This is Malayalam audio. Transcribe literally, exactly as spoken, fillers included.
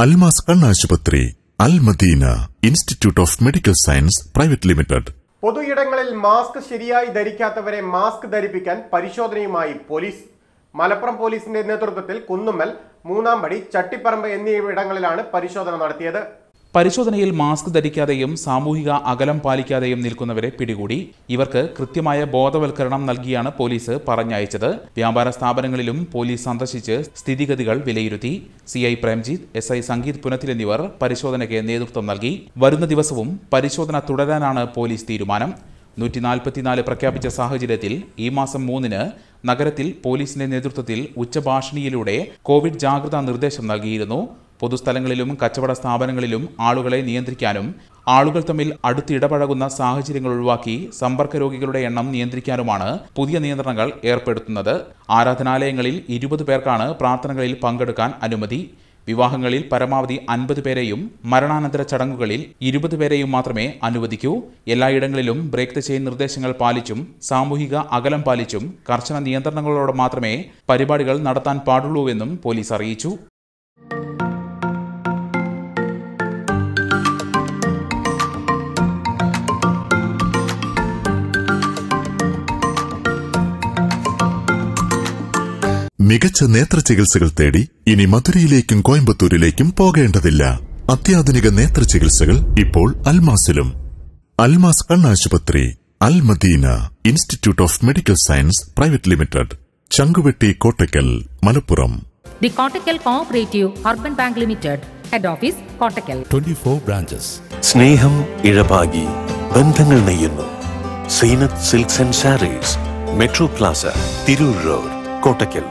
Almask Anashapatri, Al Madina Institute of Medical Science Private Limited. Podu Yedangalil mask Shiriai Darikatavare mask Daripikan, Parishodrimai police, Malappuram police in the Netrutil, Kundumal, Munambadi, Chattiparamba in the Yedangalana, Parishodan or theatre. Parishodanil mask Darikadayam, Samuhiga, Agalam Palikadayam Nilkunavare, Pidigudi, Iverka, Kritimaya, Bodaval Karanam Nalgiana, Police, Paranya each other, Vyambara Stabarangalum, Police Santa Siches, Stidikadigal, Vilayuti, C I Premjit, S I Sangit Punatil and Niver, Parishodanaka Neduktam Nalgi, Varuna Divasum, Parishodana Tudanana, Police Tirumanam, നൂറ്റി നാൽപ്പത്തിനാല് പ്രഖ്യാപിച്ച സാഹചര്യത്തിൽ ഈ മാസം മൂന്നിന് നഗരത്തിൽ പോലീസിന്റെ നേതൃത്വത്തിൽ ഉച്ചഭാഷണിയിലൂടെ കോവിഡ് ജാഗ്രതാ നിർദ്ദേശം നൽകിയിരുന്നു. പൊതുസ്ഥലങ്ങളിലും കച്ചവട സ്ഥാപനങ്ങളിലും ആളുകളെ നിയന്ത്രിക്കാനും ആളുകൾ തമ്മിൽ അടുത്തിടപഴകുന്ന സാഹചര്യങ്ങൾ ഒഴിവാക്കി സമ്പർക്ക രോഗികളുടെ എണ്ണം നിയന്ത്രിക്കാനുമാണ് പുതിയ നിയന്ത്രണങ്ങൾ ഏർപ്പെടുത്തുന്നത്. ആരാധനാലയങ്ങളിൽ ഇരുപത് പേർക്കാണ് പ്രാർത്ഥനകളിൽ പങ്കെടുക്കാൻ അനുമതി. വിവാഹങ്ങളിൽ പരമാവധി അൻപത് പേരെയും മരണാനന്തര ചടങ്ങുകളിൽ ഇരുപത് പേരെയും മാത്രമേ അനുവദിക്കൂ. എല്ലായിടങ്ങളിലും ബ്രേക്ക് ദ ചെയിൻ നിർദ്ദേശങ്ങൾ പാലിച്ചും സാമൂഹിക അകലം പാലിച്ചും കർശന നിയന്ത്രണങ്ങളോടെ മാത്രമേ പരിപാടികൾ നടത്താൻ പാടുള്ളൂവെന്നും പോലീസ് അറിയിച്ചു. മികച്ച നേത്ര ചികിത്സകൾ തേടി ഇനി മധുരയിലേക്കും കോയമ്പത്തൂരിലേക്കും പോകേണ്ടതില്ല. അത്യാധുനിക നേത്ര ചികിത്സകൾ ഇപ്പോൾ അൽമാസിലും. അൽമാസ് കണ്ണാശുപത്രി, Al Medina institute of medical science private limited, Changuvetty, Kottakkal, Malappuram. The Kottakkal cooperative urban bank limited, head office Kottakkal. ഇരുപത്തിനാല് ബ്രാഞ്ചസ്. സ്നേഹം ഇഴപാകി ബന്ധങ്ങൾ നെയ്യുന്നു. Zainath silks and saris, metro plaza, Tirur road, Kottakkal.